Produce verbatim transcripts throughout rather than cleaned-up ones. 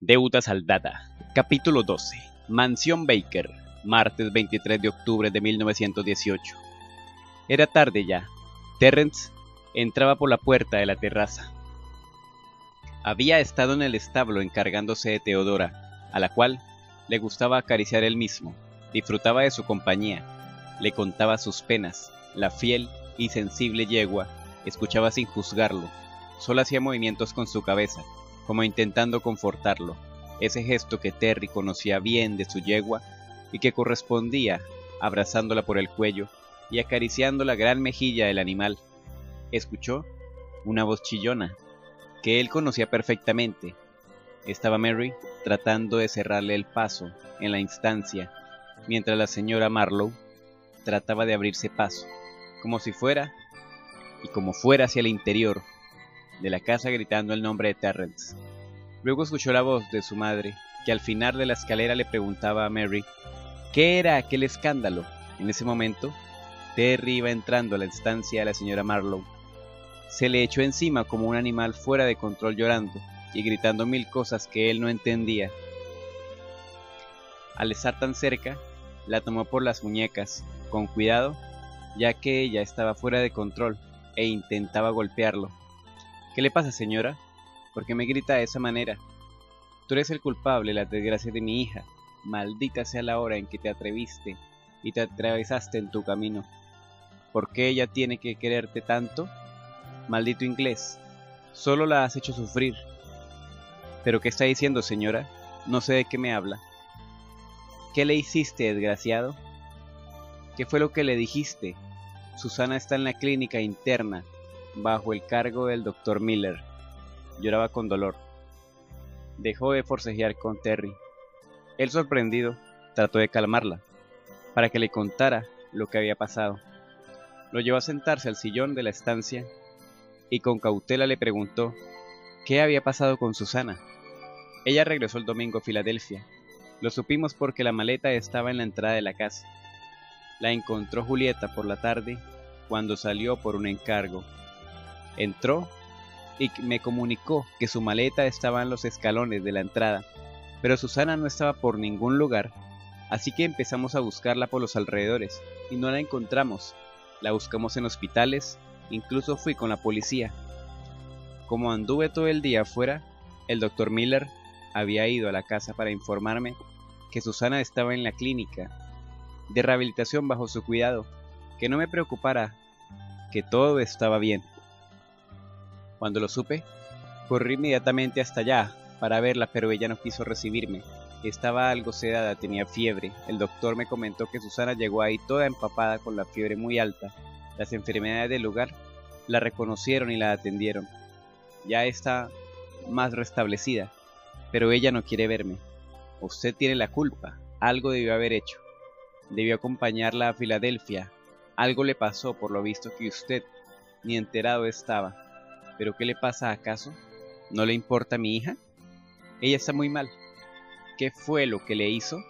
Deudas al data. Capítulo doce. Mansión Baker. Martes veintitrés de octubre de mil novecientos dieciocho. Era tarde ya. Terrence entraba por la puerta de la terraza. Había estado en el establo encargándose de Teodora, a la cual le gustaba acariciar él mismo, disfrutaba de su compañía, le contaba sus penas. La fiel y sensible yegua escuchaba sin juzgarlo, solo hacía movimientos con su cabeza, como intentando confortarlo, ese gesto que Terry conocía bien de su yegua y que correspondía abrazándola por el cuello y acariciando la gran mejilla del animal. Escuchó una voz chillona que él conocía perfectamente. Estaba Mary tratando de cerrarle el paso en la instancia, mientras la señora Marlowe trataba de abrirse paso, como si fuera y como fuera hacia el interior de la casa gritando el nombre de Terrence. Luego escuchó la voz de su madre, que al final de la escalera le preguntaba a Mary ¿qué era aquel escándalo? En ese momento, Terry iba entrando a la instancia de la señora Marlowe. Se le echó encima como un animal fuera de control, llorando y gritando mil cosas que él no entendía. Al estar tan cerca, la tomó por las muñecas, con cuidado, ya que ella estaba fuera de control e intentaba golpearlo. ¿Qué le pasa, señora? ¿Por qué me grita de esa manera? Tú eres el culpable de las desgracias de mi hija. Maldita sea la hora en que te atreviste y te atravesaste en tu camino. ¿Por qué ella tiene que quererte tanto? Maldito inglés, solo la has hecho sufrir. ¿Pero qué está diciendo, señora? No sé de qué me habla. ¿Qué le hiciste, desgraciado? ¿Qué fue lo que le dijiste? Susana está en la clínica interna, bajo el cargo del doctor Miller. Lloraba con dolor. Dejó de forcejear con Terry. Él, sorprendido, trató de calmarla, para que le contara lo que había pasado. Lo llevó a sentarse al sillón de la estancia y con cautela le preguntó ¿qué había pasado con Susana? Ella regresó el domingo a Filadelfia. Lo supimos porque la maleta estaba en la entrada de la casa. La encontró Julieta por la tarde cuando salió por un encargo. Entró y me comunicó que su maleta estaba en los escalones de la entrada, pero Susana no estaba por ningún lugar, así que empezamos a buscarla por los alrededores y no la encontramos. La buscamos en hospitales, incluso fui con la policía. Como anduve todo el día afuera, el doctor Miller había ido a la casa para informarme que Susana estaba en la clínica de rehabilitación bajo su cuidado, que no me preocupara, que todo estaba bien. Cuando lo supe, corrí inmediatamente hasta allá para verla, pero ella no quiso recibirme. Estaba algo sedada, tenía fiebre. El doctor me comentó que Susana llegó ahí toda empapada con la fiebre muy alta. Las enfermedades del lugar la reconocieron y la atendieron. Ya está más restablecida, pero ella no quiere verme. Usted tiene la culpa, algo debió haber hecho. Debió acompañarla a Filadelfia. Algo le pasó, por lo visto, que usted ni enterado estaba. ¿Pero qué le pasa acaso? ¿No le importa a mi hija? Ella está muy mal. ¿Qué fue lo que le hizo?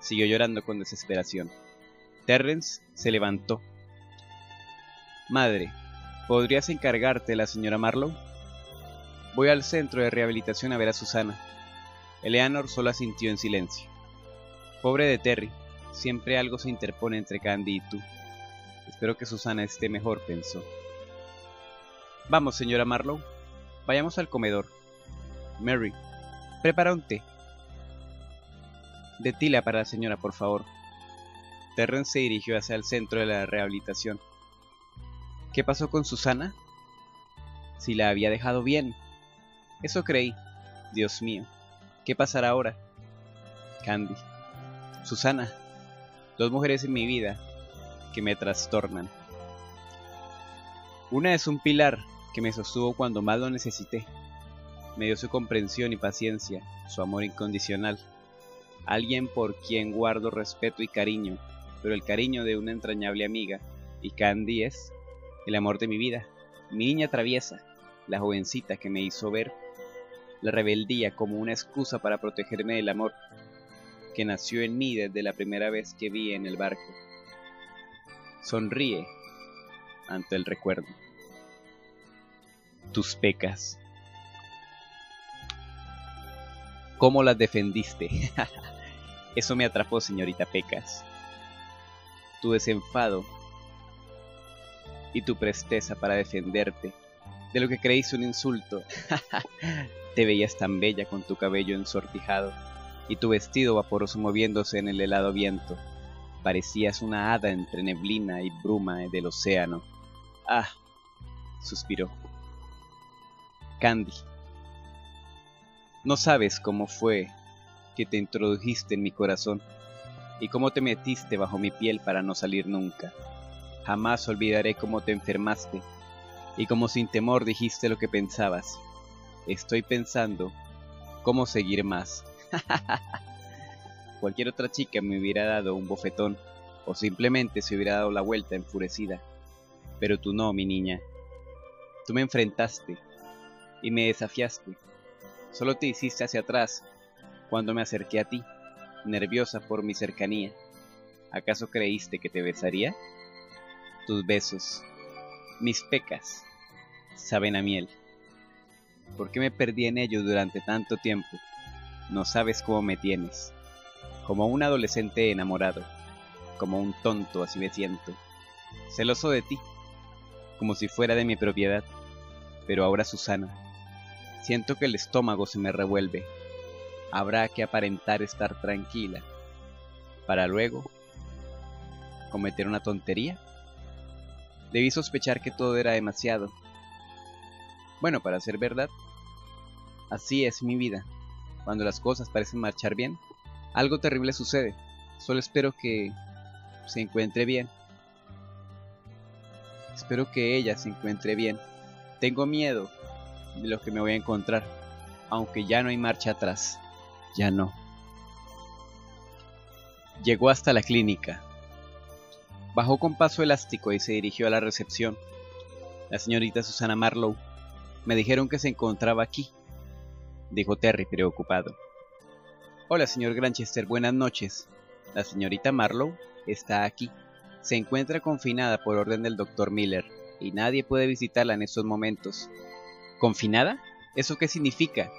Siguió llorando con desesperación. Terrence se levantó. Madre, ¿podrías encargarte de la señora Marlowe? Voy al centro de rehabilitación a ver a Susana. Eleanor solo asintió en silencio. Pobre de Terry, siempre algo se interpone entre Candy y tú. Espero que Susana esté mejor, pensó. Vamos, señora Marlowe, vayamos al comedor. Mary, prepara un té de tila para la señora, por favor. Terrence se dirigió hacia el centro de la rehabilitación. ¿Qué pasó con Susana? Si la había dejado bien. Eso creí. Dios mío, ¿qué pasará ahora? Candy, Susana, dos mujeres en mi vida que me trastornan. Una es un pilar que me sostuvo cuando más lo necesité. Me dio su comprensión y paciencia, su amor incondicional. Alguien por quien guardo respeto y cariño, pero el cariño de una entrañable amiga. Y Candy es el amor de mi vida, mi niña traviesa, la jovencita que me hizo ver la rebeldía como una excusa para protegerme del amor que nació en mí desde la primera vez que vi en el barco. Sonríe ante el recuerdo. Tus pecas. cómo las defendiste. Eso me atrapó, señorita Pecas. Tu desenfado y tu presteza para defenderte de lo que creíste un insulto. Te veías tan bella con tu cabello ensortijado y tu vestido vaporoso moviéndose en el helado viento. Parecías una hada entre neblina y bruma del océano. Ah, suspiró. Candy, no sabes cómo fue que te introdujiste en mi corazón y cómo te metiste bajo mi piel para no salir nunca. Jamás olvidaré cómo te enfermaste y cómo sin temor dijiste lo que pensabas. Estoy pensando cómo seguir más. Cualquier otra chica me hubiera dado un bofetón o simplemente se hubiera dado la vuelta enfurecida. Pero tú no, mi niña. Tú me enfrentaste y me desafiaste. Solo te hiciste hacia atrás cuando me acerqué a ti, nerviosa por mi cercanía. ¿Acaso creíste que te besaría? Tus besos, mis pecas, saben a miel. ¿Por qué me perdí en ellos durante tanto tiempo? No sabes cómo me tienes. Como un adolescente enamorado, como un tonto, así me siento. Celoso de ti, como si fuera de mi propiedad. Pero ahora, Susana, siento que el estómago se me revuelve. Habrá que aparentar estar tranquila para luego cometer una tontería. Debí sospechar que todo era demasiado bueno para ser verdad. Así es mi vida. Cuando las cosas parecen marchar bien, algo terrible sucede. Solo espero que se encuentre bien. Espero que ella se encuentre bien. Tengo miedo de lo que me voy a encontrar, aunque ya no hay marcha atrás. Ya no. Llegó hasta la clínica. Bajó con paso elástico y se dirigió a la recepción. La señorita Susana Marlowe. Me dijeron que se encontraba aquí, dijo Terry preocupado. Hola, señor Grandchester, buenas noches. La señorita Marlowe está aquí. Se encuentra confinada por orden del doctor Miller y nadie puede visitarla en estos momentos. ¿Confinada? ¿Eso qué significa?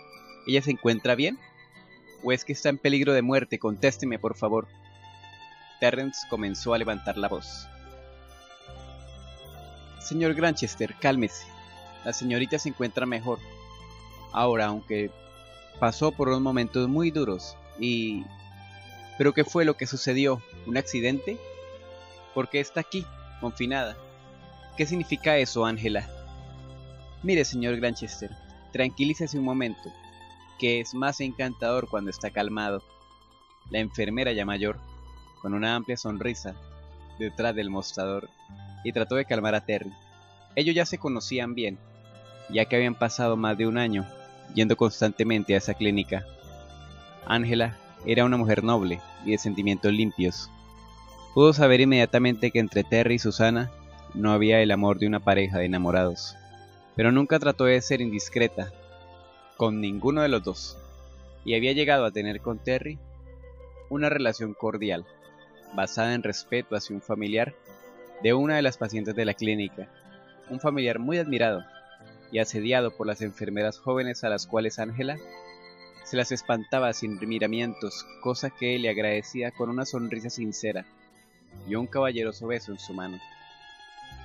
¿Ella se encuentra bien? ¿O es que está en peligro de muerte? Contésteme, por favor. Terrence comenzó a levantar la voz. Señor Grandchester, cálmese. La señorita se encuentra mejor ahora, aunque pasó por unos momentos muy duros y... ¿Pero qué fue lo que sucedió? ¿Un accidente? ¿Por qué está aquí, confinada? ¿Qué significa eso, Ángela? Mire, señor Grandchester, tranquilícese un momento, que es más encantador cuando está calmado. La enfermera ya mayor, con una amplia sonrisa detrás del mostrador, y trató de calmar a Terry. Ellos ya se conocían bien, ya que habían pasado más de un año yendo constantemente a esa clínica. Ángela era una mujer noble y de sentimientos limpios. Pudo saber inmediatamente que entre Terry y Susana no había el amor de una pareja de enamorados, pero nunca trató de ser indiscreta con ninguno de los dos, y había llegado a tener con Terry una relación cordial, basada en respeto hacia un familiar de una de las pacientes de la clínica, un familiar muy admirado y asediado por las enfermeras jóvenes a las cuales Ángela se las espantaba sin miramientos, cosa que él le agradecía con una sonrisa sincera y un caballeroso beso en su mano,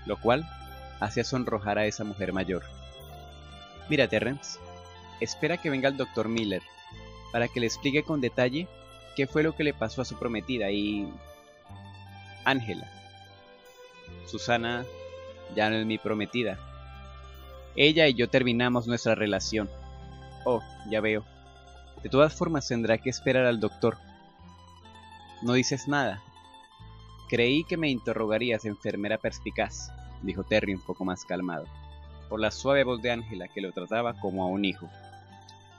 lo cual hacía sonrojar a esa mujer mayor. Mira, Terrence, espera que venga el doctor Miller para que le explique con detalle qué fue lo que le pasó a su prometida y... Ángela, Susana ya no es mi prometida. Ella y yo terminamos nuestra relación. Oh, ya veo. De todas formas tendrá que esperar al doctor. No dices nada. Creí que me interrogarías, enfermera perspicaz, dijo Terry un poco más calmado, por la suave voz de Ángela que lo trataba como a un hijo.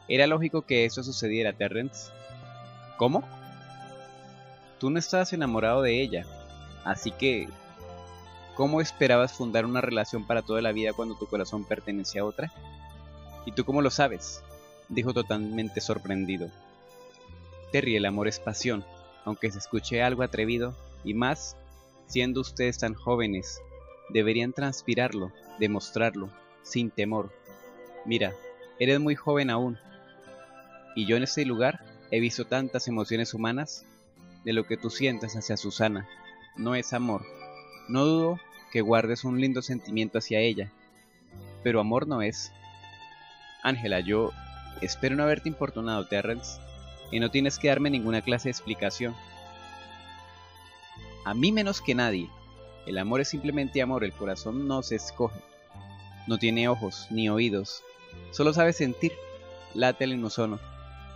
Era lógico que eso sucediera, Terrence. ¿Cómo? Tú no estabas enamorado de ella, así que... ¿Cómo esperabas fundar una relación para toda la vida cuando tu corazón pertenecía a otra? ¿Y tú cómo lo sabes?, dijo totalmente sorprendido. Terry, el amor es pasión, aunque se escuche algo atrevido, y más, siendo ustedes tan jóvenes, deberían transpirarlo, demostrarlo, sin temor. Mira, eres muy joven aún, Y yo en ese lugar he visto tantas emociones humanas. De lo que tú sientes hacia Susana no es amor. No dudo que guardes un lindo sentimiento hacia ella, pero amor no es. Ángela, yo espero no haberte importunado, Terrence, y no tienes que darme ninguna clase de explicación. A mí menos que nadie. El amor es simplemente amor, el corazón no se escoge. No tiene ojos ni oídos, solo sabe sentir. Late el unísono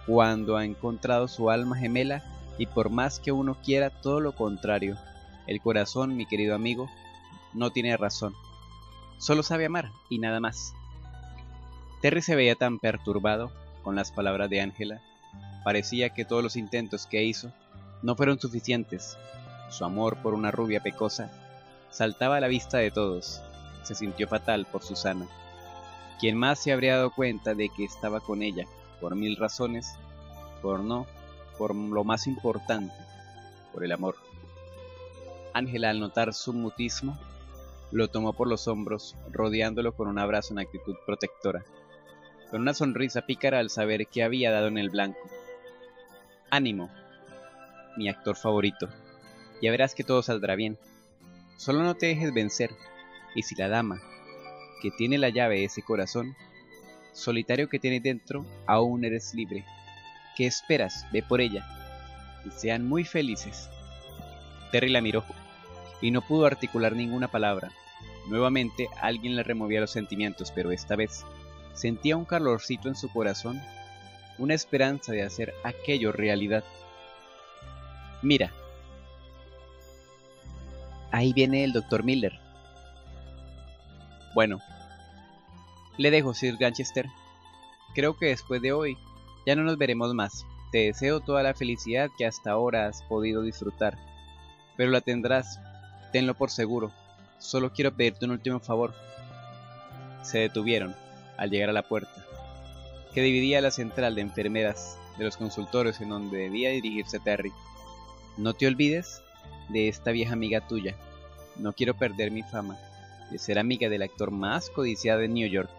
cuando ha encontrado su alma gemela, y por más que uno quiera, todo lo contrario. El corazón, mi querido amigo, no tiene razón. Solo sabe amar y nada más. Terry se veía tan perturbado con las palabras de Ángela. Parecía que todos los intentos que hizo no fueron suficientes. Su amor por una rubia pecosa saltaba a la vista de todos. Se sintió fatal por Susana, quien más se habría dado cuenta de que estaba con ella, por mil razones, por no, por lo más importante, por el amor. Ángela, al notar su mutismo, lo tomó por los hombros, rodeándolo con un abrazo en actitud protectora, con una sonrisa pícara al saber que había dado en el blanco. Ánimo, mi actor favorito, ya verás que todo saldrá bien. Solo no te dejes vencer, y si la dama, que tiene la llave de ese corazón solitario que tienes dentro, aún eres libre. ¿Qué esperas? Ve por ella, y sean muy felices. Terry la miró, y no pudo articular ninguna palabra. Nuevamente alguien le removía los sentimientos, pero esta vez sentía un calorcito en su corazón, una esperanza de hacer aquello realidad. Mira, ahí viene el doctor Miller. Bueno, le dejo, Sir Grandchester. Creo que después de hoy ya no nos veremos más. Te deseo toda la felicidad que hasta ahora has podido disfrutar, pero la tendrás, tenlo por seguro. Solo quiero pedirte un último favor. Se detuvieron al llegar a la puerta que dividía la central de enfermeras de los consultorios en donde debía dirigirse Terry. No te olvides de esta vieja amiga tuya. No quiero perder mi fama de ser amiga del actor más codiciado de New York.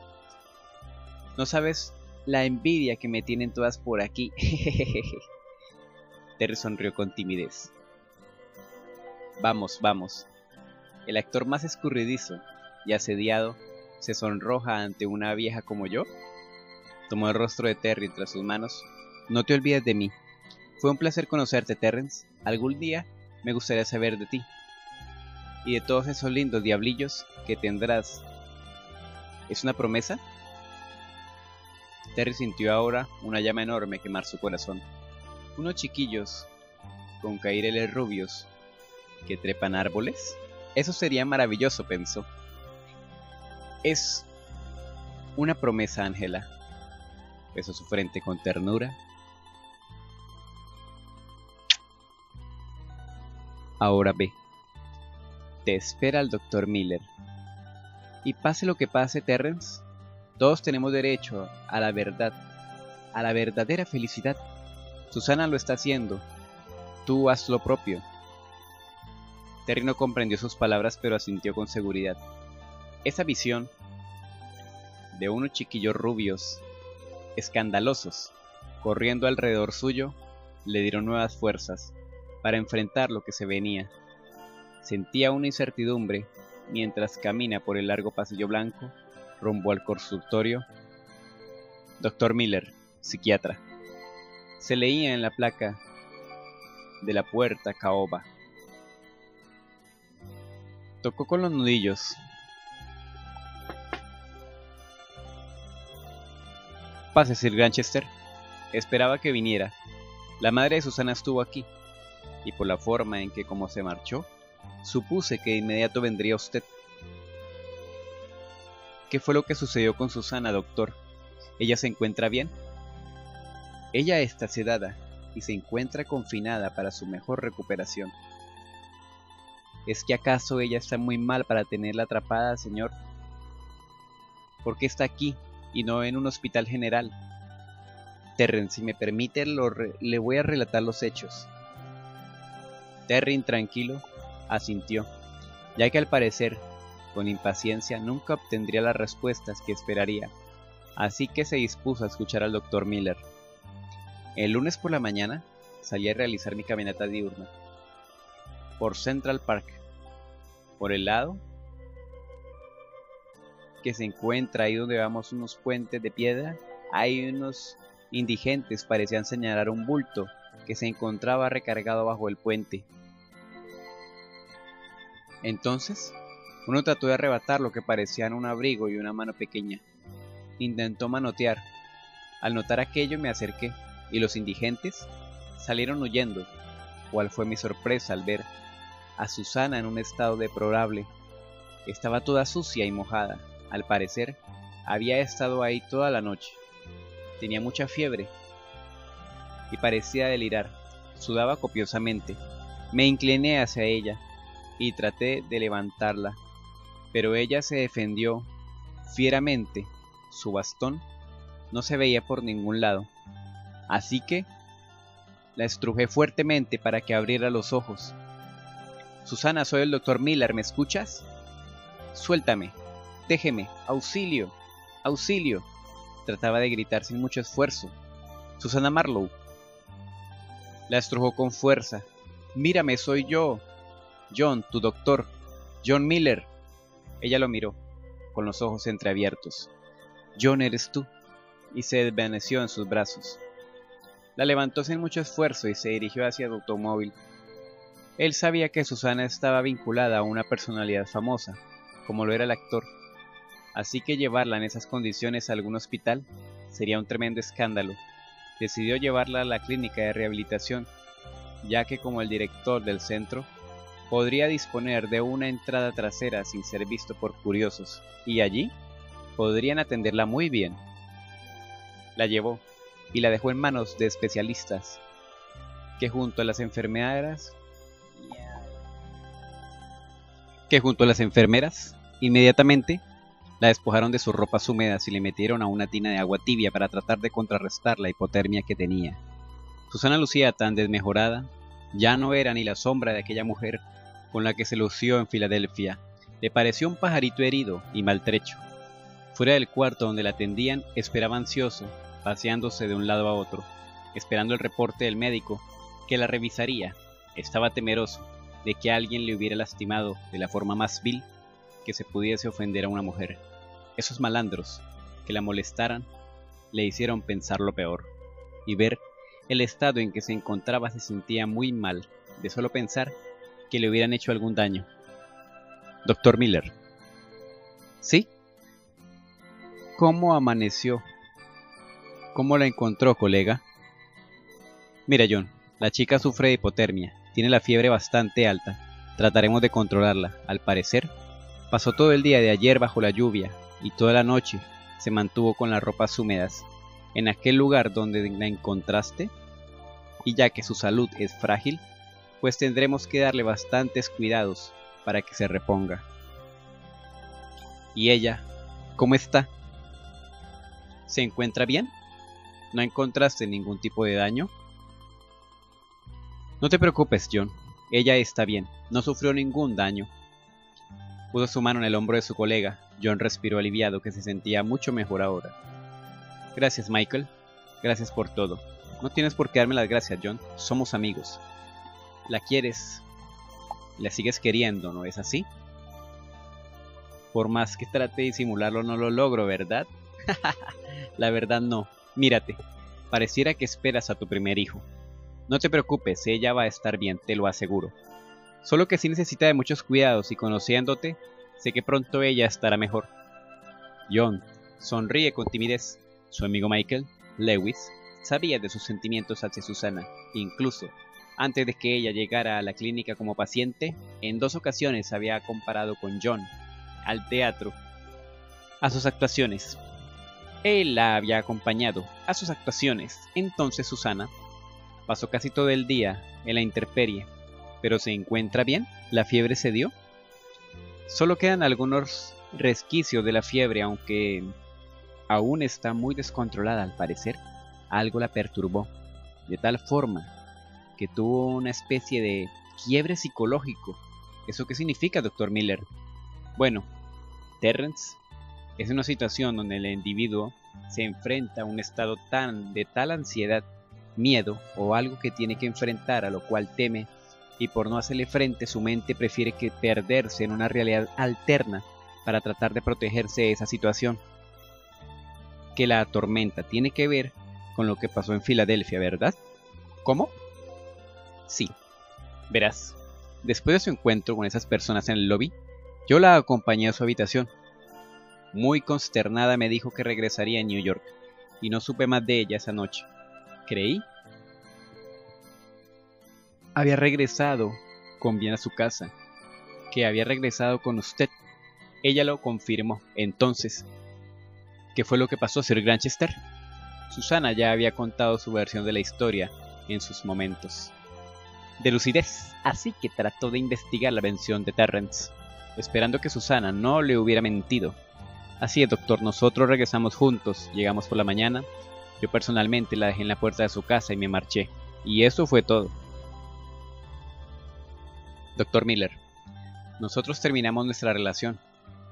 No sabes la envidia que me tienen todas por aquí. Terry sonrió con timidez. Vamos, vamos. ¿El actor más escurridizo y asediado se sonroja ante una vieja como yo? Tomó el rostro de Terry entre sus manos. No te olvides de mí. Fue un placer conocerte, Terrence. Algún día me gustaría saber de ti y de todos esos lindos diablillos que tendrás. ¿Es una promesa? Terry sintió ahora una llama enorme quemar su corazón. Unos chiquillos con caireles rubios que trepan árboles. Eso sería maravilloso, pensó. Es una promesa, Ángela. Besó su frente con ternura. Ahora ve. Te espera el doctor Miller. Y pase lo que pase, Terrence, todos tenemos derecho a la verdad, a la verdadera felicidad. Susana lo está haciendo. Tú haz lo propio. Terry no comprendió sus palabras, pero asintió con seguridad. Esa visión de unos chiquillos rubios, escandalosos, corriendo alrededor suyo, le dieron nuevas fuerzas para enfrentar lo que se venía. Sentía una incertidumbre mientras camina por el largo pasillo blanco rumbo al consultorio. Doctor Miller, psiquiatra. Se leía en la placa de la puerta caoba. Tocó con los nudillos. Pase, Sir Grandchester. Esperaba que viniera. La madre de Susana estuvo aquí, y por la forma en que como se marchó, supuse que de inmediato vendría usted. ¿Qué fue lo que sucedió con Susana, doctor? ¿Ella se encuentra bien? Ella está sedada y se encuentra confinada para su mejor recuperación. ¿Es que acaso ella está muy mal para tenerla atrapada, señor? ¿Por qué está aquí y no en un hospital general? Terrence, si me permite, lo re- le voy a relatar los hechos. Terry, tranquilo, asintió, ya que al parecer, con impaciencia, nunca obtendría las respuestas que esperaría, así que se dispuso a escuchar al doctor Miller. El lunes por la mañana salí a realizar mi caminata diurna por Central Park, por el lado que se encuentra ahí donde vamos unos puentes de piedra. Hay unos indigentes, parecían señalar un bulto que se encontraba recargado bajo el puente. Entonces, uno trató de arrebatar lo que parecían un abrigo y una mano pequeña. Intentó manotear. Al notar aquello me acerqué, y los indigentes salieron huyendo. ¿Cuál fue mi sorpresa al ver a Susana en un estado deplorable? Estaba toda sucia y mojada. Al parecer, había estado ahí toda la noche. Tenía mucha fiebre y parecía delirar. Sudaba copiosamente. Me incliné hacia ella y traté de levantarla, pero ella se defendió fieramente. Su bastón no se veía por ningún lado, así que la estrujé fuertemente para que abriera los ojos. Susana, soy el doctor Miller, ¿me escuchas? Suéltame, déjeme, auxilio, auxilio. Trataba de gritar sin mucho esfuerzo. Susana Marlowe. La estrujó con fuerza. Mírame, soy yo, John, tu doctor, John Miller. Ella lo miró, con los ojos entreabiertos. John, eres tú. Y se desvaneció en sus brazos. La levantó sin mucho esfuerzo y se dirigió hacia el automóvil. Él sabía que Susana estaba vinculada a una personalidad famosa, como lo era el actor. Así que llevarla en esas condiciones a algún hospital sería un tremendo escándalo. Decidió llevarla a la clínica de rehabilitación, ya que como el director del centro, podría disponer de una entrada trasera sin ser visto por curiosos, y allí podrían atenderla muy bien. La llevó y la dejó en manos de especialistas, que junto a las enfermeras, que junto a las enfermeras, inmediatamente la despojaron de sus ropas húmedas y le metieron a una tina de agua tibia para tratar de contrarrestar la hipotermia que tenía. Susana lucía tan desmejorada, ya no era ni la sombra de aquella mujer con la que se lució en Filadelfia. Le pareció un pajarito herido y maltrecho. Fuera del cuarto donde la atendían, esperaba ansioso, paseándose de un lado a otro, esperando el reporte del médico, que la revisaría. Estaba temeroso de que alguien le hubiera lastimado de la forma más vil que se pudiese ofender a una mujer. Esos malandros que la molestaran le hicieron pensar lo peor, y ver el estado en que se encontraba se sentía muy mal de solo pensar que le hubieran hecho algún daño. Doctor Miller. ¿Sí? ¿Cómo amaneció? ¿Cómo la encontró, colega? Mira, John, la chica sufre de hipotermia. Tiene la fiebre bastante alta. Trataremos de controlarla. Al parecer, pasó todo el día de ayer bajo la lluvia y toda la noche se mantuvo con las ropas húmedas. En aquel lugar donde la encontraste, y ya que su salud es frágil, pues tendremos que darle bastantes cuidados para que se reponga. ¿Y ella? ¿Cómo está? ¿Se encuentra bien? ¿No encontraste ningún tipo de daño? No te preocupes, John. Ella está bien. No sufrió ningún daño. Puso su mano en el hombro de su colega. John respiró aliviado, que se sentía mucho mejor ahora. Gracias, Michael. Gracias por todo. No tienes por qué darme las gracias, John. Somos amigos. La quieres. La sigues queriendo, ¿no es así? Por más que trate de disimularlo, no lo logro, ¿verdad? La verdad no. Mírate. Pareciera que esperas a tu primer hijo. No te preocupes, ella va a estar bien, te lo aseguro. Solo que sí necesita de muchos cuidados y conociéndote, sé que pronto ella estará mejor. John sonríe con timidez. Su amigo Michael Lewis sabía de sus sentimientos hacia Susana. Incluso antes de que ella llegara a la clínica como paciente, en dos ocasiones había comparado con John al teatro, a sus actuaciones. Él la había acompañado a sus actuaciones. Entonces Susana pasó casi todo el día en la intemperie. ¿Pero se encuentra bien? ¿La fiebre se dio? Solo quedan algunos resquicios de la fiebre, aunque aún está muy descontrolada. Al parecer, algo la perturbó, de tal forma que tuvo una especie de quiebre psicológico. ¿Eso qué significa, doctor Miller? Bueno, Terrence, es una situación donde el individuo se enfrenta a un estado tan de tal ansiedad miedo o algo que tiene que enfrentar a lo cual teme, y por no hacerle frente su mente prefiere que perderse en una realidad alterna para tratar de protegerse de esa situación que la atormenta. Tiene que ver con lo que pasó en Filadelfia, ¿verdad? ¿Cómo? Sí. Verás, después de su encuentro con esas personas en el lobby, yo la acompañé a su habitación. Muy consternada me dijo que regresaría a New York, y no supe más de ella esa noche. Creí había regresado con bien a su casa, que había regresado con usted. Ella lo confirmó. Entonces, ¿qué fue lo que pasó, Sir Grandchester? Susana ya había contado su versión de la historia en sus momentos de lucidez, así que trató de investigar la versión de Terrence, esperando que Susana no le hubiera mentido. Así es, doctor, nosotros regresamos juntos, llegamos por la mañana, yo personalmente la dejé en la puerta de su casa y me marché, y eso fue todo. Doctor Miller, nosotros terminamos nuestra relación,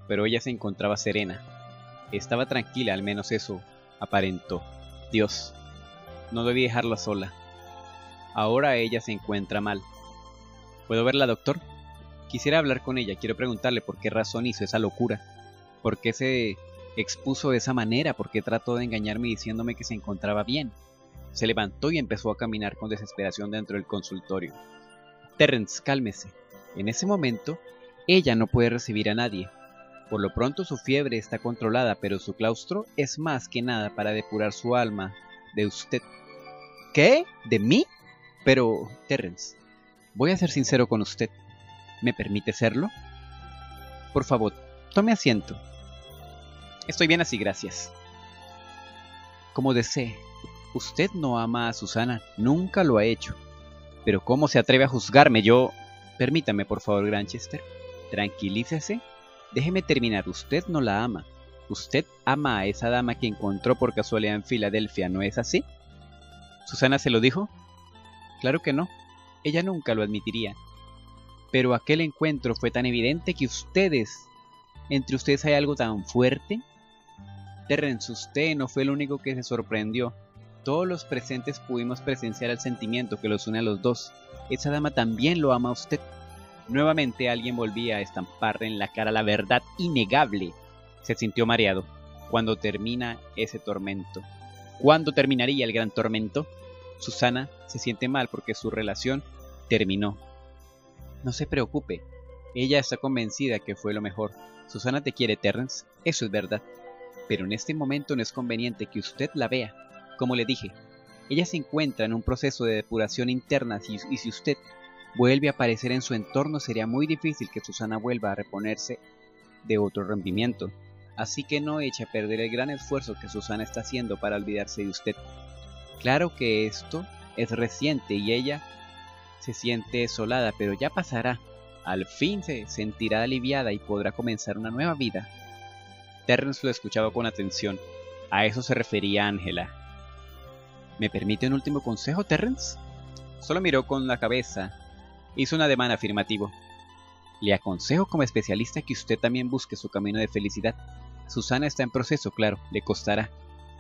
pero ella se encontraba serena. Estaba tranquila, al menos eso aparentó. Dios, no debí dejarla sola. Ahora ella se encuentra mal. ¿Puedo verla, doctor? Quisiera hablar con ella, quiero preguntarle por qué razón hizo esa locura. ¿Por qué se expuso de esa manera? ¿Por qué trató de engañarme diciéndome que se encontraba bien? Se levantó y empezó a caminar con desesperación dentro del consultorio. Terrence, cálmese. En ese momento, ella no puede recibir a nadie. Por lo pronto su fiebre está controlada, pero su claustro es más que nada para depurar su alma de usted. ¿Qué? ¿De mí? Pero, Terrence, voy a ser sincero con usted. ¿Me permite serlo? Por favor, tome asiento. Estoy bien así, gracias. Como desee, usted no ama a Susana, nunca lo ha hecho. Pero ¿cómo se atreve a juzgarme? Yo... Permítame, por favor, Grandchester. Tranquilícese. Déjeme terminar. Usted no la ama. Usted ama a esa dama que encontró por casualidad en Filadelfia, ¿no es así? ¿Susana se lo dijo? Claro que no. Ella nunca lo admitiría. Pero aquel encuentro fue tan evidente que ustedes... ¿Entre ustedes hay algo tan fuerte? Terrence, usted no fue el único que se sorprendió. Todos los presentes pudimos presenciar el sentimiento que los une a los dos. Esa dama también lo ama a usted. Nuevamente alguien volvía a estamparle en la cara la verdad innegable. Se sintió mareado. ¿Cuándo termina ese tormento? ¿Cuándo terminaría el gran tormento? Susana se siente mal porque su relación terminó. No se preocupe. Ella está convencida que fue lo mejor. Susana te quiere, Terrence, eso es verdad. Pero en este momento no es conveniente que usted la vea. Como le dije, ella se encuentra en un proceso de depuración interna y si usted vuelve a aparecer en su entorno sería muy difícil que Susana vuelva a reponerse de otro rompimiento. Así que no eche a perder el gran esfuerzo que Susana está haciendo para olvidarse de usted. Claro que esto es reciente y ella se siente desolada, pero ya pasará. Al fin se sentirá aliviada y podrá comenzar una nueva vida. Terrence lo escuchaba con atención. A eso se refería Ángela. ¿Me permite un último consejo, Terrence? Solo miró con la cabeza. Hizo un ademán afirmativo. Le aconsejo como especialista que usted también busque su camino de felicidad. Susana está en proceso, claro, le costará.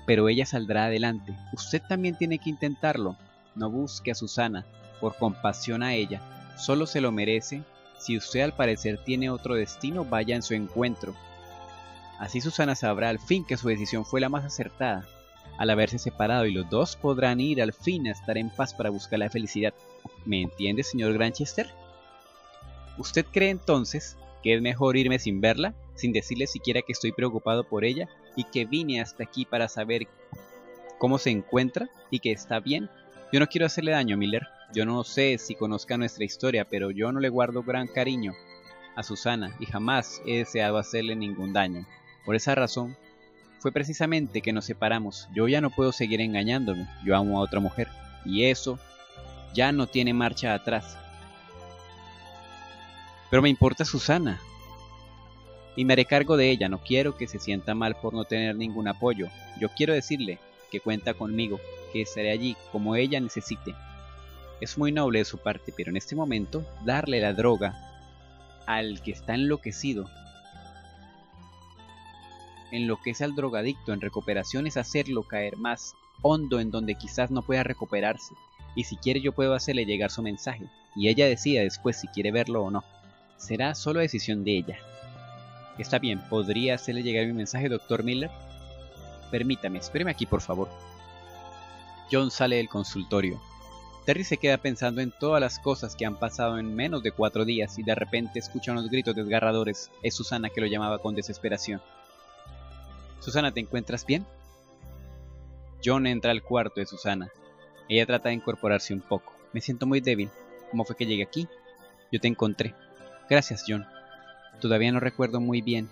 Pero ella saldrá adelante. Usted también tiene que intentarlo. No busque a Susana por compasión a ella. Solo se lo merece. Si usted al parecer tiene otro destino, vaya en su encuentro. Así Susana sabrá al fin que su decisión fue la más acertada. Al haberse separado y los dos podrán ir al fin a estar en paz para buscar la felicidad. ¿Me entiende, señor Grandchester? ¿Usted cree entonces que es mejor irme sin verla, sin decirle siquiera que estoy preocupado por ella y que vine hasta aquí para saber cómo se encuentra y que está bien? Yo no quiero hacerle daño, Miller. Yo no sé si conozca nuestra historia, pero yo no le guardo gran cariño a Susana y jamás he deseado hacerle ningún daño. Por esa razón, fue precisamente que nos separamos. Yo ya no puedo seguir engañándome. Yo amo a otra mujer y eso ya no tiene marcha atrás. Pero me importa Susana y me haré cargo de ella. No quiero que se sienta mal por no tener ningún apoyo. Yo quiero decirle que cuenta conmigo, que estaré allí como ella necesite. Es muy noble de su parte, pero en este momento, darle la droga al que está enloquecido. Enloquece al drogadicto en recuperación es hacerlo caer más hondo en donde quizás no pueda recuperarse, y si quiere yo puedo hacerle llegar su mensaje, y ella decida después si quiere verlo o no. Será solo decisión de ella. Está bien, ¿podría hacerle llegar mi mensaje, doctor Miller? Permítame, espéreme aquí, por favor. John sale del consultorio. Terry se queda pensando en todas las cosas que han pasado en menos de cuatro días y de repente escucha unos gritos desgarradores. Es Susana que lo llamaba con desesperación. Susana, ¿te encuentras bien? John entra al cuarto de Susana. Ella trata de incorporarse un poco. Me siento muy débil. ¿Cómo fue que llegué aquí? Yo te encontré. Gracias, John. Todavía no recuerdo muy bien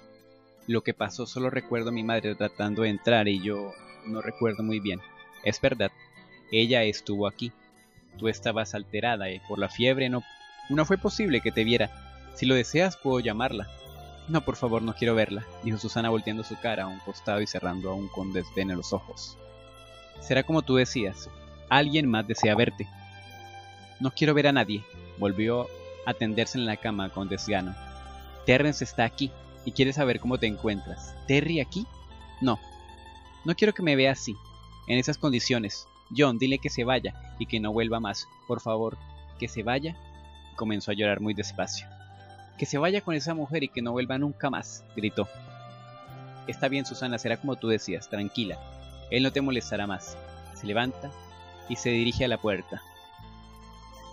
lo que pasó, solo recuerdo a mi madre tratando de entrar y yo no recuerdo muy bien. Es verdad, ella estuvo aquí. Tú estabas alterada y por la fiebre no, no fue posible que te viera. Si lo deseas, puedo llamarla. No, por favor, no quiero verla, dijo Susana volteando su cara a un costado y cerrando aún con desdén los ojos. Será como tú decías, alguien más desea verte. No quiero ver a nadie, volvió a tenderse en la cama con desgano. Terrence está aquí y quiere saber cómo te encuentras. ¿Terry aquí? No, no quiero que me vea así, en esas condiciones. John, dile que se vaya y que no vuelva más, por favor, que se vaya. Comenzó a llorar muy despacio. Que se vaya con esa mujer y que no vuelva nunca más, gritó. Está bien, Susana, será como tú decías, tranquila. Él no te molestará más. Se levanta y se dirige a la puerta.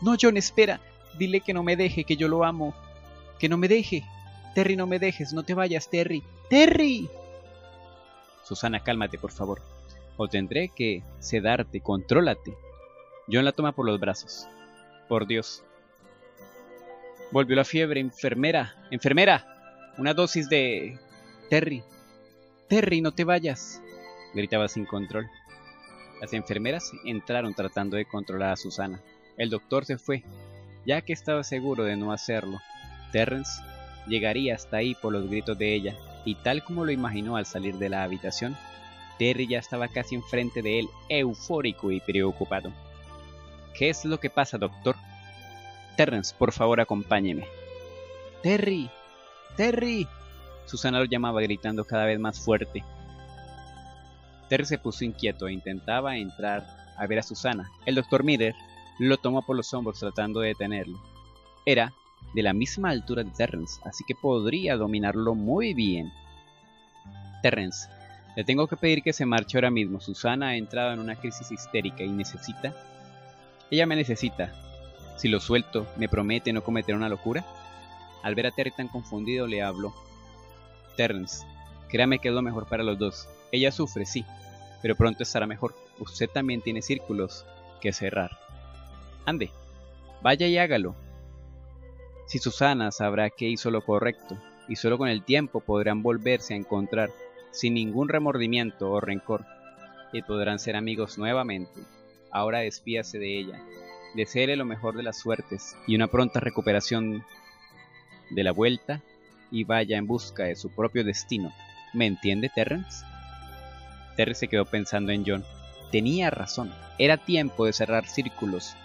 No, John, espera. Dile que no me deje, que yo lo amo. Que no me deje. Terry, no me dejes, no te vayas, Terry. ¡Terry! Susana, cálmate, por favor. O tendré que sedarte, contrólate. John la toma por los brazos. Por Dios. Volvió la fiebre, enfermera. ¡Enfermera! Una dosis de... Terry. Terry, no te vayas. Gritaba sin control. Las enfermeras entraron tratando de controlar a Susana. El doctor se fue, ya que estaba seguro de no hacerlo. Terrence llegaría hasta ahí por los gritos de ella, y tal como lo imaginó al salir de la habitación, Terry ya estaba casi enfrente de él, eufórico y preocupado. ¿Qué es lo que pasa, doctor? Terrence, por favor, acompáñeme. ¡Terry! ¡Terry! Susana lo llamaba gritando cada vez más fuerte. Terry se puso inquieto e intentaba entrar a ver a Susana. El doctor Miller lo tomó por los hombros tratando de detenerlo. Era de la misma altura de Terrence, así que podría dominarlo muy bien. Terrence, le tengo que pedir que se marche ahora mismo. Susana ha entrado en una crisis histérica y necesita... Ella me necesita. Si lo suelto, ¿me promete no cometer una locura? Al ver a Terry tan confundido, le habló. Terrence, créame que es lo mejor para los dos. Ella sufre, sí, pero pronto estará mejor. Usted también tiene círculos que cerrar. Ande, vaya y hágalo. Si Susana sabrá que hizo lo correcto, y solo con el tiempo podrán volverse a encontrar sin ningún remordimiento o rencor, y podrán ser amigos nuevamente. Ahora despídase de ella, deséele lo mejor de las suertes y una pronta recuperación de la vuelta, y vaya en busca de su propio destino. ¿Me entiende, Terrence? Terry se quedó pensando en John. Tenía razón, era tiempo de cerrar círculos,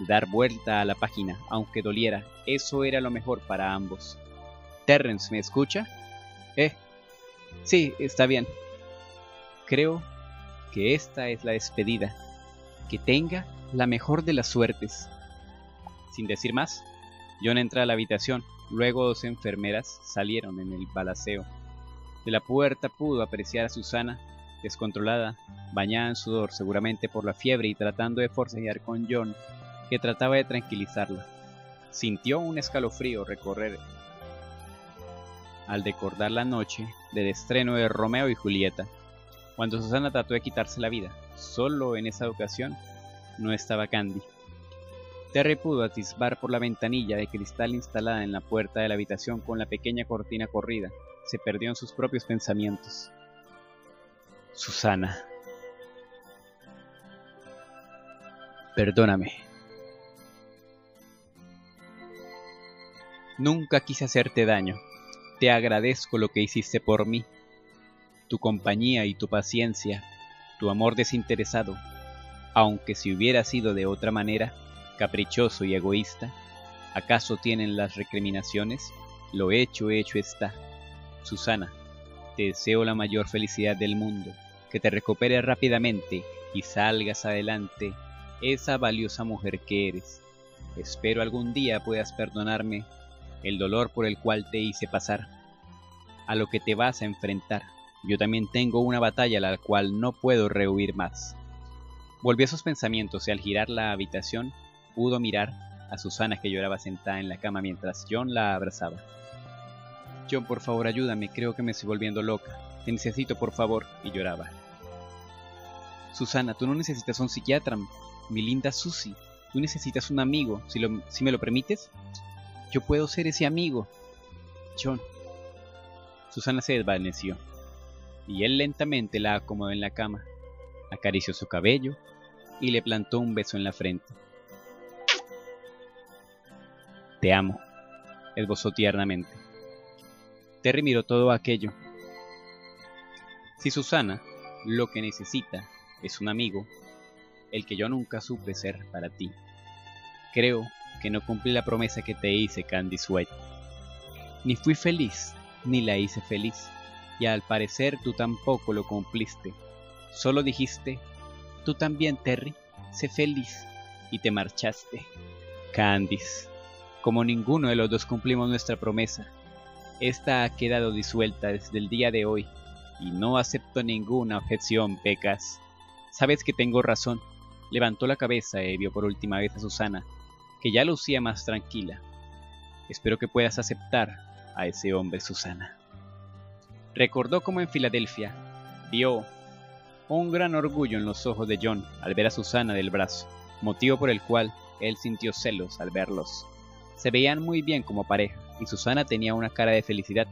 de dar vuelta a la página, aunque doliera. Eso era lo mejor para ambos. Terrence, ¿me escucha? Eh... Sí, está bien. Creo que esta es la despedida. Que tenga la mejor de las suertes. Sin decir más, John entra a la habitación. Luego dos enfermeras salieron en el balaceo. De la puerta pudo apreciar a Susana, descontrolada, bañada en sudor, seguramente por la fiebre, y tratando de forcejear con John, que trataba de tranquilizarla. Sintió un escalofrío recorrer al recordar la noche del estreno de Romeo y Julieta, cuando Susana trató de quitarse la vida. Solo en esa ocasión no estaba Candy. Terry pudo atisbar por la ventanilla de cristal instalada en la puerta de la habitación con la pequeña cortina corrida. Se perdió en sus propios pensamientos. Susana, perdóname. Nunca quise hacerte daño. Te agradezco lo que hiciste por mí, tu compañía y tu paciencia, tu amor desinteresado, aunque si hubiera sido de otra manera, caprichoso y egoísta. ¿Acaso tienen las recriminaciones? Lo hecho, hecho está. Susana, te deseo la mayor felicidad del mundo, que te recuperes rápidamente y salgas adelante, esa valiosa mujer que eres. Espero algún día puedas perdonarme el dolor por el cual te hice pasar, a lo que te vas a enfrentar. Yo también tengo una batalla a la cual no puedo rehuir más. Volvió a sus pensamientos y al girar la habitación pudo mirar a Susana, que lloraba sentada en la cama mientras John la abrazaba. John, por favor, ayúdame, creo que me estoy volviendo loca. Te necesito, por favor. Y lloraba. Susana, tú no necesitas un psiquiatra, mi linda Susie. Tú necesitas un amigo, si, lo, si me lo permites. Yo puedo ser ese amigo, John. Susana se desvaneció y él lentamente la acomodó en la cama, acarició su cabello y le plantó un beso en la frente. Te amo, esbozó tiernamente. Terry miró todo aquello. Si Susana lo que necesita es un amigo, el que yo nunca supe ser para ti, creo que no cumplí la promesa que te hice, Candy Sweet. Ni fui feliz, ni la hice feliz, y al parecer tú tampoco lo cumpliste. Solo dijiste, tú también, Terry, sé feliz, y te marchaste. Candice, como ninguno de los dos cumplimos nuestra promesa, esta ha quedado disuelta desde el día de hoy, y no acepto ninguna objeción, Pecas. Sabes que tengo razón. Levantó la cabeza y vio por última vez a Susana, que ya lucía más tranquila. Espero que puedas aceptar a ese hombre, Susana. Recordó cómo en Filadelfia vio un gran orgullo en los ojos de John al ver a Susana del brazo, motivo por el cual él sintió celos al verlos. Se veían muy bien como pareja y Susana tenía una cara de felicidad.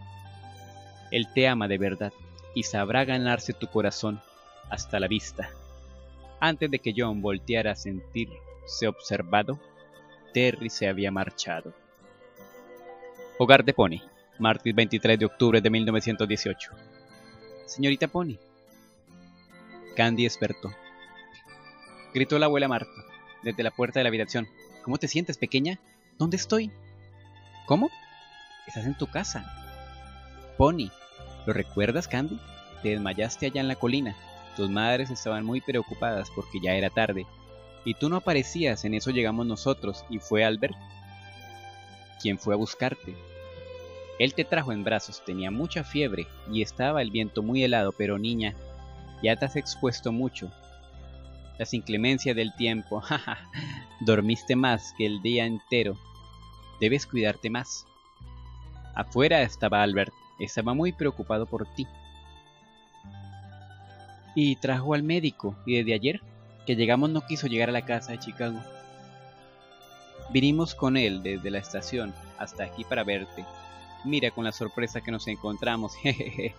Él te ama de verdad y sabrá ganarse tu corazón. Hasta la vista. Antes de que John volteara a sentirse observado, Terry se había marchado. Hogar de Pony, martes veintitrés de octubre de mil novecientos dieciocho. Señorita Pony. Candy despertó. Gritó la abuela Marta desde la puerta de la habitación. ¿Cómo te sientes, pequeña? ¿Dónde estoy? ¿Cómo? Estás en tu casa. Pony, ¿lo recuerdas, Candy? Te desmayaste allá en la colina. Tus madres estaban muy preocupadas porque ya era tarde. Y tú no aparecías, en eso llegamos nosotros, y fue Albert quien fue a buscarte. Él te trajo en brazos, tenía mucha fiebre y estaba el viento muy helado, pero niña, ya te has expuesto mucho. Las inclemencias del tiempo, jaja, dormiste más que el día entero. Debes cuidarte más. Afuera estaba Albert, estaba muy preocupado por ti. Y trajo al médico, y desde ayer que llegamos no quiso llegar a la casa de Chicago. Vinimos con él desde la estación hasta aquí para verte. Mira con la sorpresa que nos encontramos. Jejeje.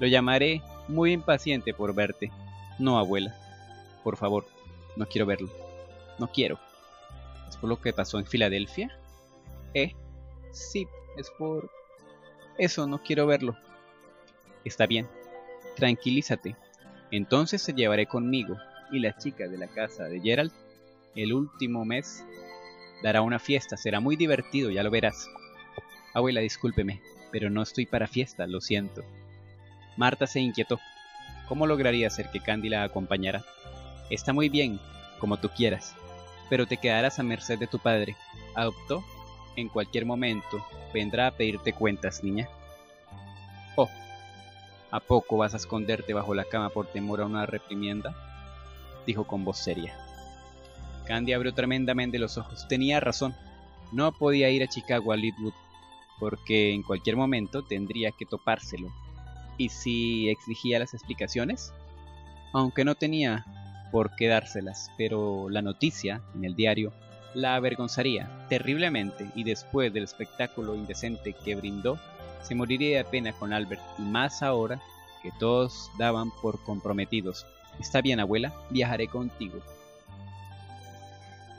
Lo llamaré muy impaciente por verte. No, abuela. Por favor, no quiero verlo. No quiero. ¿Es por lo que pasó en Filadelfia? Eh, sí, es por... eso, no quiero verlo. Está bien. Tranquilízate. Entonces te llevaré conmigo. Y la chica de la casa de Gerald, el último mes, dará una fiesta. Será muy divertido, ya lo verás. Abuela, discúlpeme, pero no estoy para fiesta, lo siento. Marta se inquietó. ¿Cómo lograría hacer que Candy la acompañara? Está muy bien, como tú quieras, pero te quedarás a merced de tu padre. Adoptó, en cualquier momento vendrá a pedirte cuentas, niña. Oh, ¿a poco vas a esconderte bajo la cama por temor a una reprimienda? Dijo con voz seria. Candy abrió tremendamente los ojos. Tenía razón. No podía ir a Chicago, a Lidwood, porque en cualquier momento tendría que topárselo. ¿Y si exigía las explicaciones? Aunque no tenía por qué dárselas, pero la noticia en el diario la avergonzaría terriblemente y después del espectáculo indecente que brindó, se moriría de pena con Albert, y más ahora que todos daban por comprometidos. Está bien, abuela, viajaré contigo.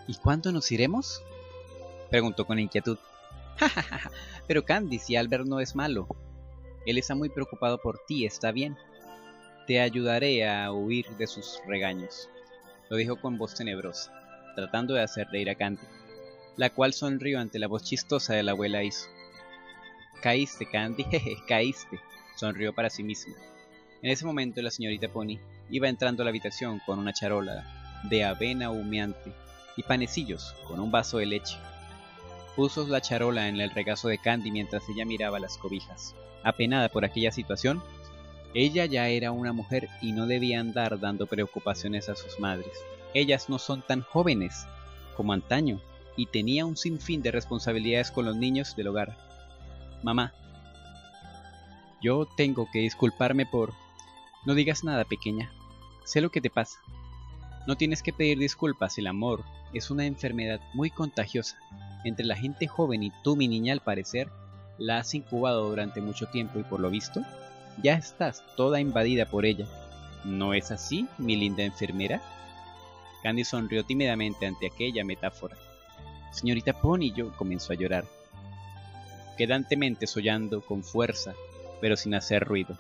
¿Y cuándo nos iremos? Preguntó con inquietud. Jajaja, pero Candy, si Albert no es malo. Él está muy preocupado por ti, está bien. Te ayudaré a huir de sus regaños. Lo dijo con voz tenebrosa, tratando de hacer reír a Candy, la cual sonrió ante la voz chistosa de la abuela. Hizo. Caíste, Candy, jeje, caíste, sonrió para sí misma. En ese momento la señorita Pony iba entrando a la habitación con una charola de avena humeante y panecillos con un vaso de leche. Puso la charola en el regazo de Candy mientras ella miraba las cobijas. Apenada por aquella situación, ella ya era una mujer y no debía andar dando preocupaciones a sus madres. Ellas no son tan jóvenes como antaño y tenía un sinfín de responsabilidades con los niños del hogar. Mamá, yo tengo que disculparme por... No digas nada, pequeña. Sé lo que te pasa. No tienes que pedir disculpas, el amor es una enfermedad muy contagiosa. Entre la gente joven y tú, mi niña, al parecer, la has incubado durante mucho tiempo y por lo visto, ya estás toda invadida por ella. ¿No es así, mi linda enfermera? Candy sonrió tímidamente ante aquella metáfora. Señorita Pony, yo comenzó a llorar, quedantemente sollando con fuerza, pero sin hacer ruido.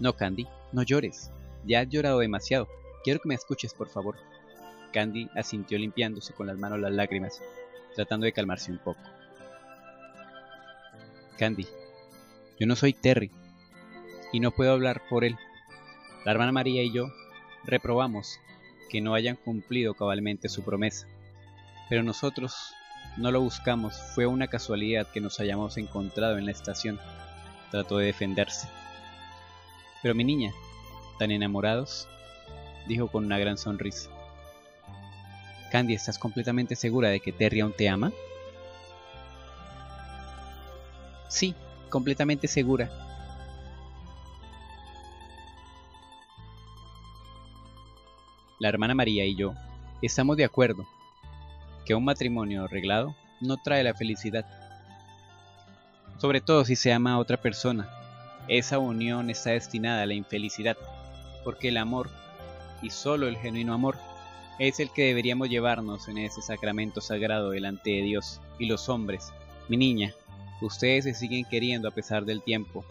No, Candy, no llores. Ya has llorado demasiado. Quiero que me escuches, por favor. Candy asintió limpiándose con las manos las lágrimas, tratando de calmarse un poco. Candy, yo no soy Terry, y no puedo hablar por él. La hermana María y yo reprobamos que no hayan cumplido cabalmente su promesa, pero nosotros no lo buscamos, fue una casualidad que nos hayamos encontrado en la estación. Trató de defenderse. Pero mi niña, tan enamorados, dijo con una gran sonrisa. Candy, ¿estás completamente segura de que Terry aún te ama? Sí, completamente segura. La hermana María y yo estamos de acuerdo que un matrimonio arreglado no trae la felicidad, sobre todo si se ama a otra persona. Esa unión está destinada a la infelicidad, porque el amor, y solo el genuino amor, es el que deberíamos llevarnos en ese sacramento sagrado delante de Dios y los hombres. Mi niña, ustedes se siguen queriendo a pesar del tiempo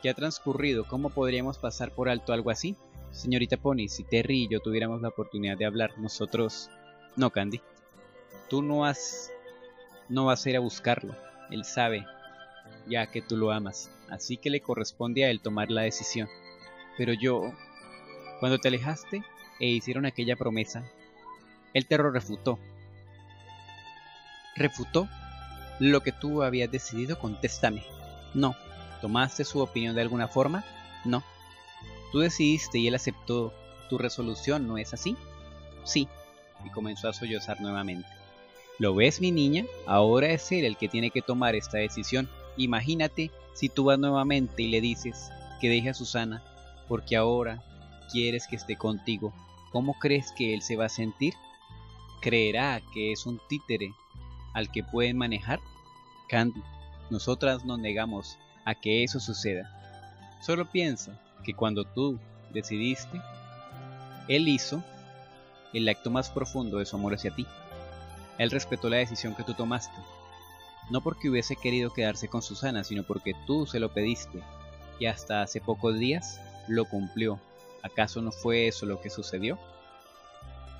que ha transcurrido. ¿Cómo podríamos pasar por alto algo así? Señorita Pony, si Terry y yo tuviéramos la oportunidad de hablar, nosotros... No, Candy, tú no has... no vas a ir a buscarlo. Él sabe ya que tú lo amas, así que le corresponde a él tomar la decisión. Pero yo... Cuando te alejaste e hicieron aquella promesa, él te lo refutó. ¿Refutó lo que tú habías decidido? Contéstame. No. ¿Tomaste su opinión de alguna forma? No. Tú decidiste y él aceptó tu resolución, ¿no es así? Sí. Y comenzó a sollozar nuevamente. ¿Lo ves, mi niña? Ahora es él el que tiene que tomar esta decisión. Imagínate si tú vas nuevamente y le dices que deje a Susana porque ahora quieres que esté contigo. ¿Cómo crees que él se va a sentir? ¿Creerá que es un títere al que pueden manejar? Candy, nosotras nos negamos a que eso suceda. Solo piensa que cuando tú decidiste, él hizo el acto más profundo de su amor hacia ti. Él respetó la decisión que tú tomaste, no porque hubiese querido quedarse con Susana, sino porque tú se lo pediste, y hasta hace pocos días lo cumplió. ¿Acaso no fue eso lo que sucedió?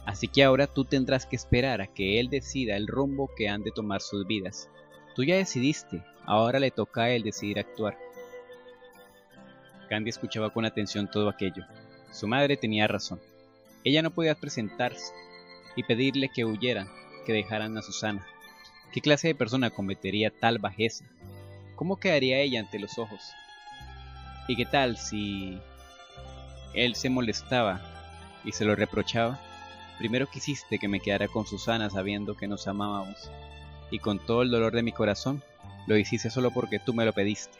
Así que ahora tú tendrás que esperar a que él decida el rumbo que han de tomar sus vidas. Tú ya decidiste, ahora le toca a él decidir actuar. Candy escuchaba con atención todo aquello. Su madre tenía razón. Ella no podía presentarse y pedirle que huyeran, que dejaran a Susana. ¿Qué clase de persona cometería tal bajeza? ¿Cómo quedaría ella ante los ojos? ¿Y qué tal si... él se molestaba y se lo reprochaba? Primero quisiste que me quedara con Susana sabiendo que nos amábamos, y con todo el dolor de mi corazón lo hiciste solo porque tú me lo pediste.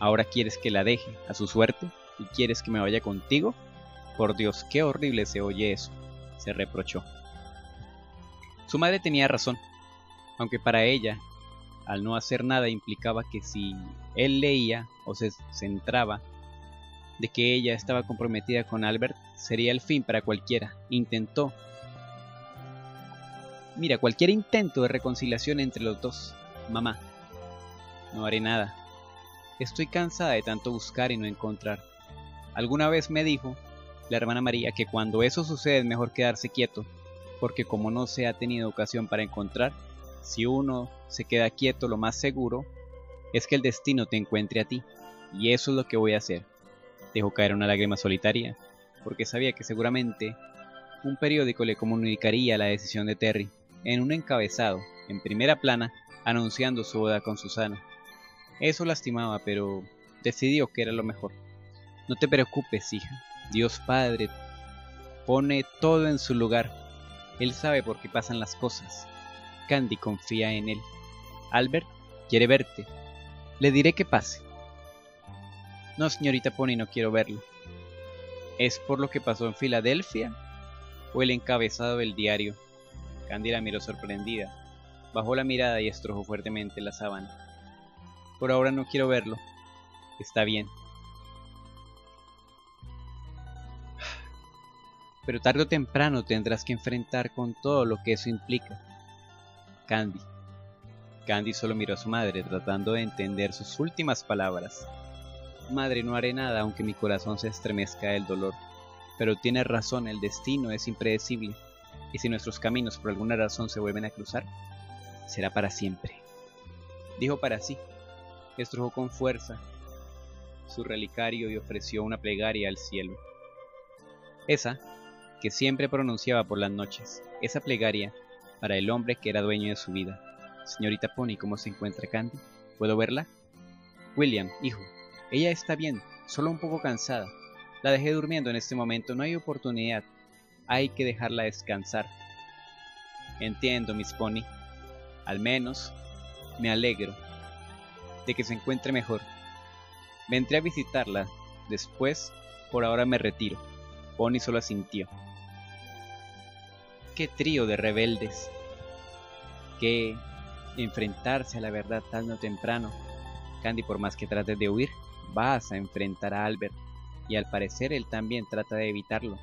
Ahora quieres que la deje a su suerte y quieres que me vaya contigo. Por Dios, qué horrible se oye eso, se reprochó. Su madre tenía razón, aunque para ella, al no hacer nada, implicaba que si él leía o se centraba de que ella estaba comprometida con Albert, sería el fin para cualquiera. Intentó. Mira, cualquier intento de reconciliación entre los dos. Mamá, no haré nada. Estoy cansada de tanto buscar y no encontrar. Alguna vez me dijo la hermana María que cuando eso sucede es mejor quedarse quieto, porque como no se ha tenido ocasión para encontrar, si uno se queda quieto, lo más seguro es que el destino te encuentre a ti, y eso es lo que voy a hacer. Dejó caer una lágrima solitaria, porque sabía que seguramente un periódico le comunicaría la decisión de Terry en un encabezado, en primera plana, anunciando su boda con Susana. Eso lastimaba, pero decidió que era lo mejor. No te preocupes, hija. Dios Padre pone todo en su lugar. Él sabe por qué pasan las cosas. Candy confía en él. Albert quiere verte. Le diré que pase. No, señorita Pony, no quiero verlo. ¿Es por lo que pasó en Filadelfia o el encabezado del diario? Candy la miró sorprendida. Bajó la mirada y estrujó fuertemente la sábana. Por ahora no quiero verlo. Está bien. Pero tarde o temprano tendrás que enfrentar con todo lo que eso implica. Candy. Candy solo miró a su madre, tratando de entender sus últimas palabras. Madre, no haré nada aunque mi corazón se estremezca del dolor. Pero tienes razón, el destino es impredecible. Y si nuestros caminos por alguna razón se vuelven a cruzar, será para siempre. Dijo para sí. Estrujó con fuerza su relicario y ofreció una plegaria al cielo. Esa que siempre pronunciaba por las noches. Esa plegaria para el hombre que era dueño de su vida. Señorita Pony, ¿cómo se encuentra Candy? ¿Puedo verla? William, hijo. Ella está bien, solo un poco cansada. La dejé durmiendo en este momento, no hay oportunidad. Hay que dejarla descansar. Entiendo, Miss Pony. Al menos, me alegro de que se encuentre mejor. Vendré a visitarla después, por ahora me retiro. Pony solo asintió. ¡Qué trío de rebeldes! Que enfrentarse a la verdad tarde o temprano. Candy, por más que trates de huir, vas a enfrentar a Albert, y al parecer él también trata de evitarlo.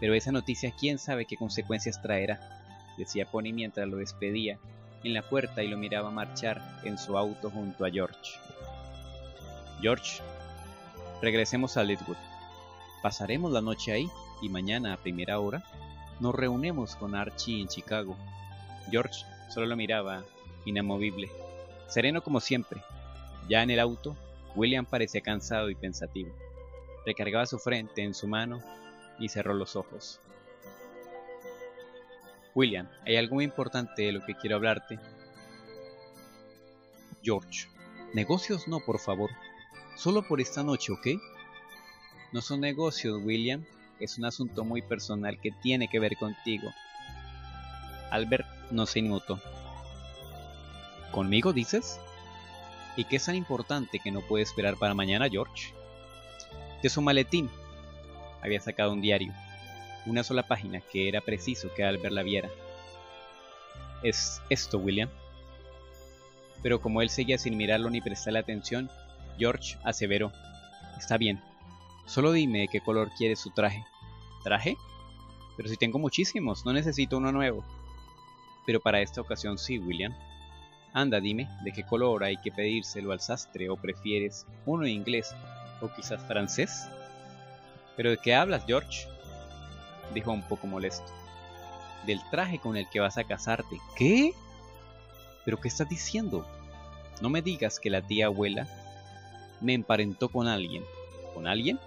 Pero esa noticia quién sabe qué consecuencias traerá, decía Pony mientras lo despedía en la puerta y lo miraba marchar en su auto junto a George. George, regresemos a Lidwood. Pasaremos la noche ahí y mañana a primera hora nos reunimos con Archie en Chicago. George solo lo miraba inamovible, sereno como siempre. Ya en el auto, William parecía cansado y pensativo. Recargaba su frente en su mano y cerró los ojos. William, hay algo muy importante de lo que quiero hablarte. George, negocios no, por favor. Solo por esta noche, ¿ok? No son negocios, William. Es un asunto muy personal que tiene que ver contigo. Albert no se inmutó. ¿Conmigo, dices? ¿Y qué es tan importante que no puede esperar para mañana, George? De su maletín había sacado un diario, una sola página que era preciso que Albert la viera. Es esto, William. Pero como él seguía sin mirarlo ni prestarle atención, George aseveró. Está bien, solo dime de qué color quieres su traje. ¿Traje? Pero si tengo muchísimos, no necesito uno nuevo. Pero para esta ocasión sí, William. Anda, dime, ¿de qué color hay que pedírselo al sastre o prefieres uno inglés o quizás francés? ¿Pero de qué hablas, George? Dijo un poco molesto. Del traje con el que vas a casarte. ¿Qué? ¿Pero qué estás diciendo? No me digas que la tía abuela me emparentó con alguien. ¿Con alguien?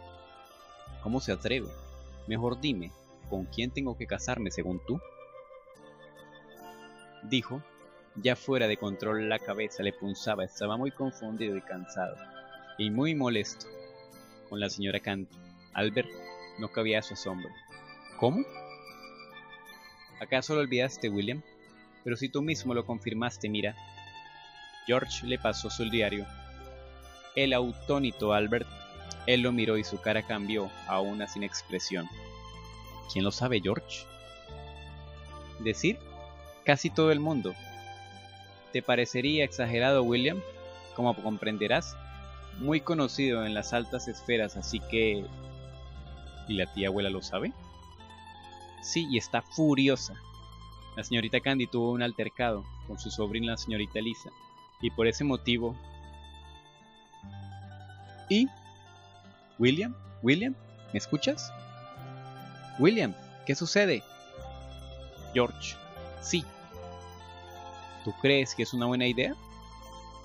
¿Cómo se atreve? Mejor dime, ¿con quién tengo que casarme según tú? Dijo. Ya fuera de control, la cabeza le punzaba, estaba muy confundido y cansado, y muy molesto con la señora Candy. Albert no cabía a su asombro. ¿Cómo? ¿Acaso lo olvidaste, William? Pero si tú mismo lo confirmaste, mira. George le pasó su diario. El autónito Albert, él lo miró y su cara cambió, aún sin expresión. ¿Quién lo sabe, George? Decir, casi todo el mundo. ¿Te parecería exagerado, William? Como comprenderás, muy conocido en las altas esferas, así que... ¿Y la tía abuela lo sabe? Sí, y está furiosa. La señorita Candy tuvo un altercado con su sobrina, la señorita Eliza, y por ese motivo... ¿Y? ¿William? ¿William? ¿Me escuchas? William, ¿qué sucede? George, sí. ¿Tú crees que es una buena idea?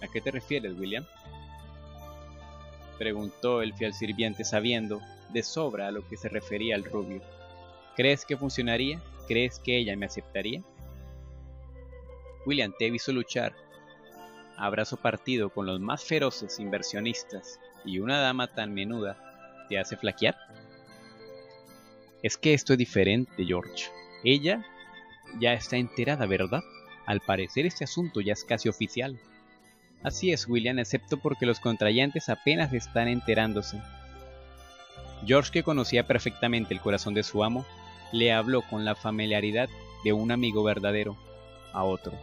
¿A qué te refieres, William? preguntó el fiel sirviente sabiendo de sobra a lo que se refería el rubio. ¿Crees que funcionaría? ¿Crees que ella me aceptaría? William te hizo luchar a brazo partido con los más feroces inversionistas y una dama tan menuda te hace flaquear. Es que esto es diferente, George. Ella ya está enterada, ¿verdad? Al parecer este asunto ya es casi oficial. Así es, William, excepto porque los contrayentes apenas están enterándose. George, que conocía perfectamente el corazón de su amo, le habló con la familiaridad de un amigo verdadero a otro.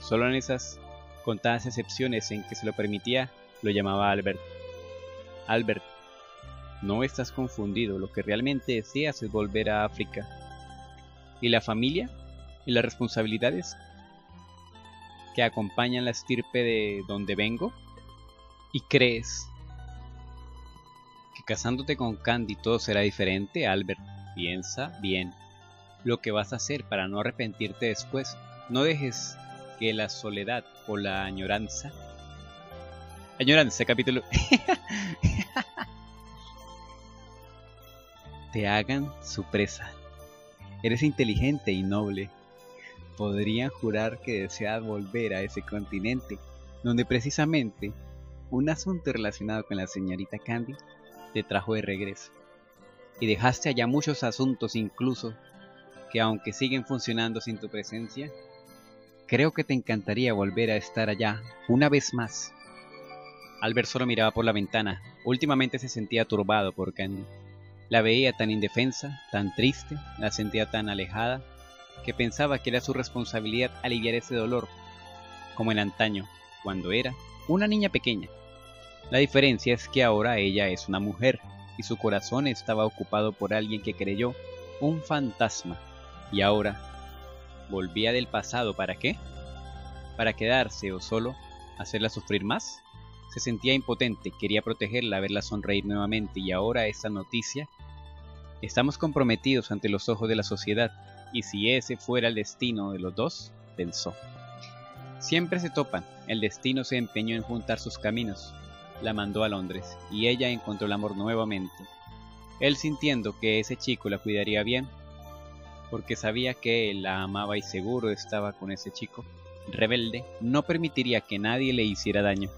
Solo en esas contadas excepciones en que se lo permitía, lo llamaba Albert. Albert, no estás confundido, lo que realmente deseas es volver a África. ¿Y la familia? ¿Y las responsabilidades que acompañan la estirpe de donde vengo? ¿Y crees que casándote con Candy todo será diferente, Albert? Piensa bien lo que vas a hacer para no arrepentirte después. No dejes que la soledad o la añoranza... Añoranza, capítulo... te hagan su presa. Eres inteligente y noble. Podrían jurar que deseas volver a ese continente, donde precisamente un asunto relacionado con la señorita Candy te trajo de regreso. Y dejaste allá muchos asuntos incluso, que aunque siguen funcionando sin tu presencia, creo que te encantaría volver a estar allá una vez más. Albert solo miraba por la ventana. Últimamente se sentía turbado por Candy. La veía tan indefensa, tan triste, la sentía tan alejada, que pensaba que era su responsabilidad aliviar ese dolor, como en antaño, cuando era una niña pequeña. La diferencia es que ahora ella es una mujer, y su corazón estaba ocupado por alguien que creyó un fantasma, y ahora volvía del pasado. ¿Para qué? ¿Para quedarse o solo hacerla sufrir más? Se sentía impotente, quería protegerla, verla sonreír nuevamente, y ahora esta noticia. Estamos comprometidos ante los ojos de la sociedad, y si ese fuera el destino de los dos, pensó. Siempre se topan. El destino se empeñó en juntar sus caminos. La mandó a Londres, y ella encontró el amor nuevamente. Él, sintiendo que ese chico la cuidaría bien, porque sabía que él la amaba y seguro estaba con ese chico rebelde, no permitiría que nadie le hiciera daño.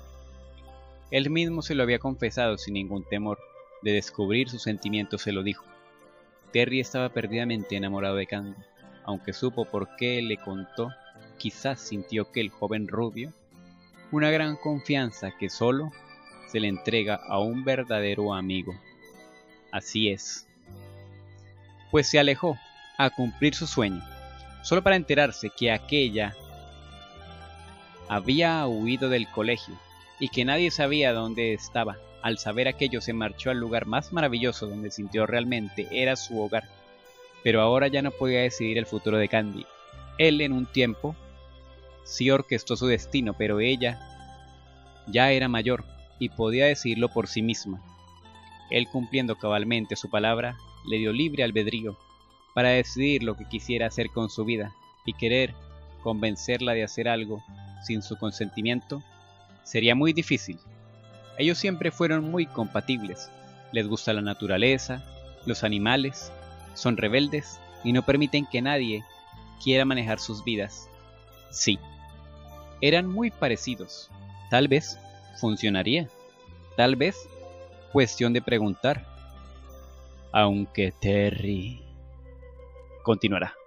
Él mismo se lo había confesado sin ningún temor de descubrir sus sentimientos, se lo dijo. Terry estaba perdidamente enamorado de Candy, aunque supo por qué le contó, quizás sintió que el joven rubio, una gran confianza que solo se le entrega a un verdadero amigo. Así es. Pues se alejó a cumplir su sueño, solo para enterarse que aquella había huido del colegio y que nadie sabía dónde estaba. Al saber aquello se marchó al lugar más maravilloso donde sintió realmente era su hogar. Pero ahora ya no podía decidir el futuro de Candy. Él en un tiempo sí orquestó su destino, pero ella ya era mayor y podía decidirlo por sí misma. Él, cumpliendo cabalmente su palabra, le dio libre albedrío para decidir lo que quisiera hacer con su vida, y querer convencerla de hacer algo sin su consentimiento sería muy difícil. Ellos siempre fueron muy compatibles. Les gusta la naturaleza, los animales, son rebeldes y no permiten que nadie quiera manejar sus vidas. Sí, eran muy parecidos. Tal vez funcionaría. Tal vez cuestión de preguntar. Aunque Terry continuará.